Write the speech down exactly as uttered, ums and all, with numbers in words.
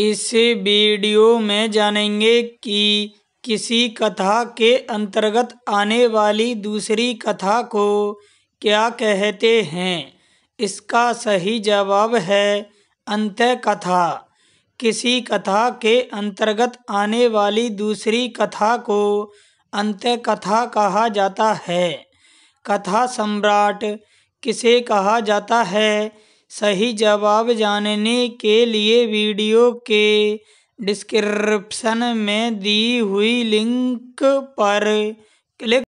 इस वीडियो में जानेंगे कि किसी कथा के अंतर्गत आने वाली दूसरी कथा को क्या कहते हैं। इसका सही जवाब है अंत्य कथा। किसी कथा के अंतर्गत आने वाली दूसरी कथा को अंत्य कथा कहा जाता है। कथा सम्राट किसे कहा जाता है, सही जवाब जानने के लिए वीडियो के डिस्क्रिप्शन में दी हुई लिंक पर क्लिक